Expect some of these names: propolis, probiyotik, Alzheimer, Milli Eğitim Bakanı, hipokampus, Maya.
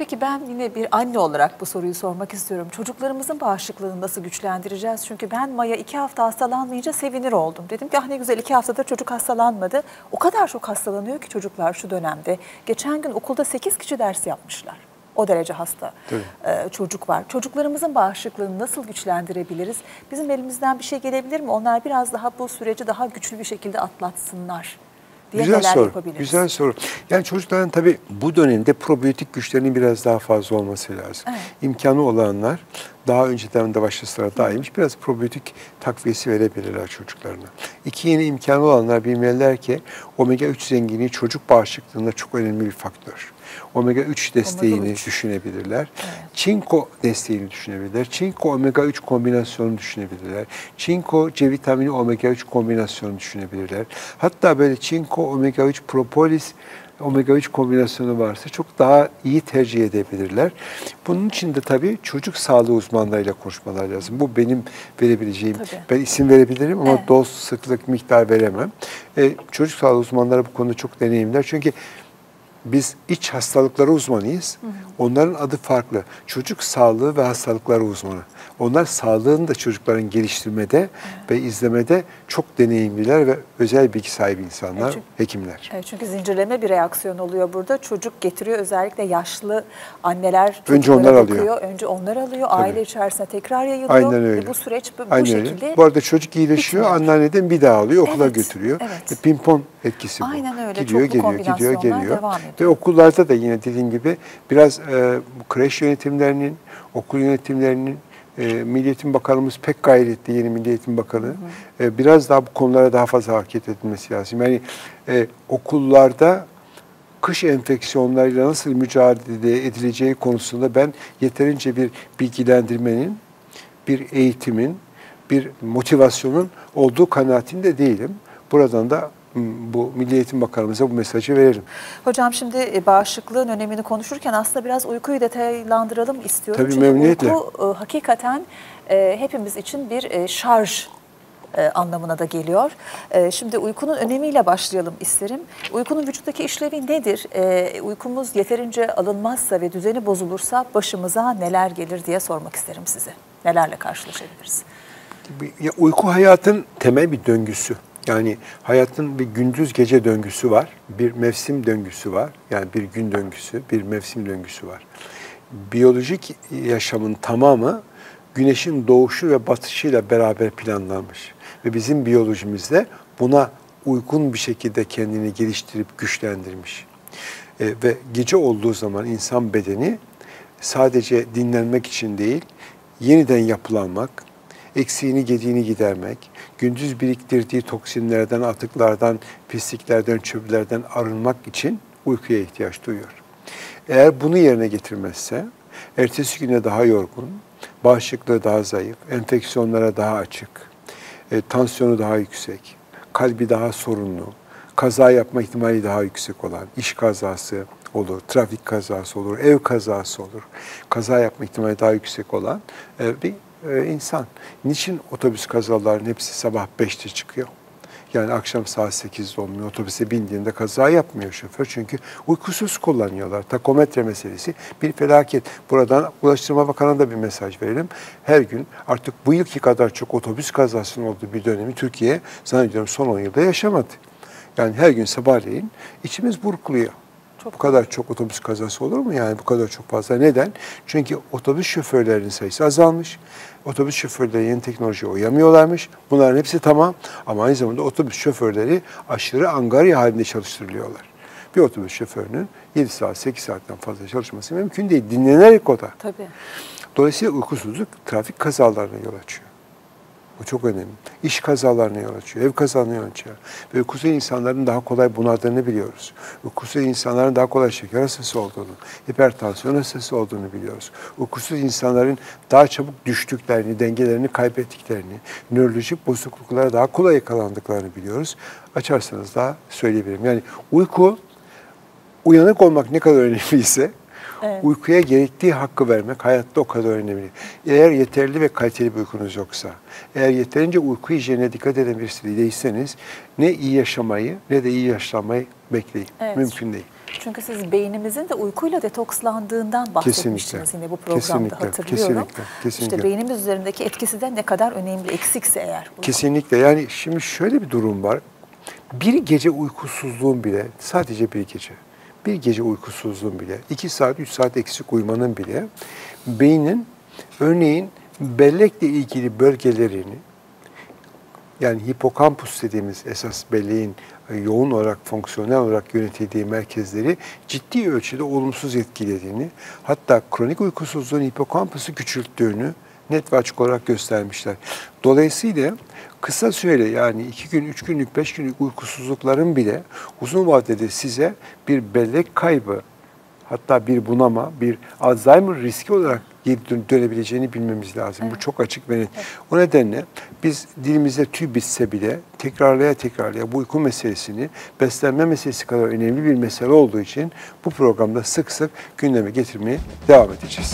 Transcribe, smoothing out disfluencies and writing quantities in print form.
Peki ben yine bir anne olarak bu soruyu sormak istiyorum. Çocuklarımızın bağışıklığını nasıl güçlendireceğiz? Çünkü ben Maya 2 hafta hastalanmayınca sevinir oldum. Dedim ki ah ne güzel 2 haftadır çocuk hastalanmadı. O kadar çok hastalanıyor ki çocuklar şu dönemde. Geçen gün okulda 8 kişi ders yapmışlar. O derece hasta çocuk var. Çocuklarımızın bağışıklığını nasıl güçlendirebiliriz? Bizim elimizden bir şey gelebilir mi? Onlar biraz daha bu süreci daha güçlü bir şekilde atlatsınlar. Güzel soru, güzel soru. Yani çocukların tabii bu dönemde probiyotik güçlerinin biraz daha fazla olması lazım. Evet. İmkanı olanlar daha önceden de başlasınlar daimmiş biraz probiyotik takviyesi verebilirler çocuklarına. 2 yeni imkanı olanlar bilmeliler ki omega 3 zenginliği çocuk bağışıklığında çok önemli bir faktör. Omega 3 desteğini düşünebilirler. Evet. Çinko desteğini düşünebilirler. Çinko omega 3 kombinasyonunu düşünebilirler. Çinko C vitamini omega 3 kombinasyonunu düşünebilirler. Hatta böyle çinko omega 3 propolis omega 3 kombinasyonu varsa çok daha iyi tercih edebilirler. Bunun için de tabii çocuk sağlığı uzmanlarıyla konuşmalar lazım. Bu benim verebileceğim, ben isim verebilirim ama doz, sıklık, miktar veremem. Çocuk sağlığı uzmanları bu konuda çok deneyimler. Çünkü biz iç hastalıkları uzmanıyız. Onların adı farklı. Çocuk sağlığı ve hastalıkları uzmanı. Onlar sağlığını da çocukların geliştirmede ve izlemede çok deneyimliler ve özel bilgi sahibi insanlar, hekimler. Çünkü zincirleme bir reaksiyon oluyor burada. Çocuk getiriyor, özellikle yaşlı anneler önce onlar alıyor. Aile içerisinde tekrar yayılıyor. Aynen öyle. Bu süreç bu şekilde. Bu arada çocuk iyileşiyor, anneanneden bir daha alıyor, okula götürüyor. Pimpon etkisi bu. Aynen öyle. Gidiyor, geliyor. Ve okullarda da yine dediğim gibi biraz kreş yönetimlerinin, okul yönetimlerinin, Milli Eğitim Bakanımız pek gayretli, yeni Milli Eğitim Bakanı. Biraz daha bu konulara daha fazla hareket edilmesi lazım. Yani okullarda kış enfeksiyonlarıyla nasıl mücadele edileceği konusunda ben yeterince bir bilgilendirmenin, bir eğitimin, bir motivasyonun olduğu kanaatinde değilim. Buradan da bu Milli Eğitim Bakanımıza bu mesajı verelim. Hocam şimdi bağışıklığın önemini konuşurken aslında biraz uykuyu detaylandıralım istiyorum. Tabii, memnuniyetle. Uyku hakikaten hepimiz için bir şarj anlamına da geliyor. Şimdi uykunun önemiyle başlayalım isterim. Uykunun vücuttaki işlevi nedir? Uykumuz yeterince alınmazsa ve düzeni bozulursa başımıza neler gelir diye sormak isterim size. Nelerle karşılaşabiliriz? Uyku hayatın temel bir döngüsü. Yani hayatın bir gündüz gece döngüsü var, bir mevsim döngüsü var. Yani bir gün döngüsü, bir mevsim döngüsü var. Biyolojik yaşamın tamamı güneşin doğuşu ve batışıyla beraber planlanmış. Ve bizim biyolojimizde buna uygun bir şekilde kendini geliştirip güçlendirmiş. Ve gece olduğu zaman insan bedeni sadece dinlenmek için değil, yeniden yapılanmak, eksiğini gediğini gidermek, gündüz biriktirdiği toksinlerden, atıklardan, pisliklerden, çöplerden arınmak için uykuya ihtiyaç duyuyor. Eğer bunu yerine getirmezse, ertesi güne daha yorgun, bağışıklığı daha zayıf, enfeksiyonlara daha açık, tansiyonu daha yüksek, kalbi daha sorunlu, kaza yapma ihtimali daha yüksek olan, iş kazası olur, trafik kazası olur, ev kazası olur, kaza yapma ihtimali daha yüksek olan bir insan. Niçin otobüs kazalarının hepsi sabah 5'te çıkıyor? Yani akşam saat 8'de olmuyor. Otobüse bindiğinde kaza yapmıyor şoför. Çünkü uykusuz kullanıyorlar. Takometre meselesi bir felaket. Buradan Ulaştırma Bakanı'na da bir mesaj verelim. Her gün artık bu yılki kadar çok otobüs kazasının olduğu bir dönemi Türkiye zannediyorum son 10 yılda yaşamadı. Yani her gün sabahleyin içimiz burkuluyor. Bu kadar çok otobüs kazası olur mu? Yani bu kadar çok fazla. Neden? Çünkü otobüs şoförlerinin sayısı azalmış. Otobüs şoförleri yeni teknolojiye uyamıyorlarmış. Bunların hepsi tamam. Ama aynı zamanda otobüs şoförleri aşırı angarya halinde çalıştırılıyorlar. Bir otobüs şoförünün 7 saat, 8 saatten fazla çalışması mümkün değil. Dinlenerek o da. Tabii. Dolayısıyla uykusuzluk trafik kazalarına yol açıyor. Bu çok önemli. İş kazalarına yol açıyor, ev kazalarına yol açıyor. Ve uykusuz insanların daha kolay bunaldığını biliyoruz. Uykusuz insanların daha kolay şeker hastası olduğunu, hipertansiyon hastası olduğunu biliyoruz. Uykusuz insanların daha çabuk düştüklerini, dengelerini kaybettiklerini, nörolojik bozukluklara daha kolay yakalandıklarını biliyoruz. Açarsanız daha söyleyebilirim. Yani uyku, uyanık olmak ne kadar önemliyse, uykuya gerektiği hakkı vermek hayatta o kadar önemli. Eğer yeterli ve kaliteli bir uykunuz yoksa, eğer yeterince uyku hijyenine dikkat eden birisi değilseniz ne iyi yaşamayı ne de iyi yaşlanmayı bekleyin. Mümkün değil. Çünkü siz beynimizin de uykuyla detokslandığından bahsetmiştiniz yine bu programda, hatırlıyorum. Kesinlikle. İşte beynimiz üzerindeki etkisi de ne kadar önemli, eksikse eğer. Kesinlikle. Yani şimdi şöyle bir durum var. Bir gece uykusuzluğun bile, sadece bir gece uykusuzluğun bile, 2 saat, 3 saat eksik uyumanın bile beynin, örneğin bellekle ilgili bölgelerini, yani hipokampus dediğimiz esas belleğin yoğun olarak, fonksiyonel olarak yönetildiği merkezleri ciddi ölçüde olumsuz etkilediğini, hatta kronik uykusuzluğun hipokampusu küçülttüğünü net ve açık olarak göstermişler. Dolayısıyla kısa süreli, yani 2 gün, 3 günlük, 5 günlük uykusuzlukların bile uzun vadede size bir bellek kaybı, hatta bir bunama, bir Alzheimer riski olarak dönebileceğini bilmemiz lazım. Evet. Bu çok açık ve net. Evet. O nedenle biz dilimize tüy bitse bile tekrarlaya tekrarlaya bu uyku meselesini beslenme meselesi kadar önemli bir mesele olduğu için bu programda sık sık gündeme getirmeye devam edeceğiz.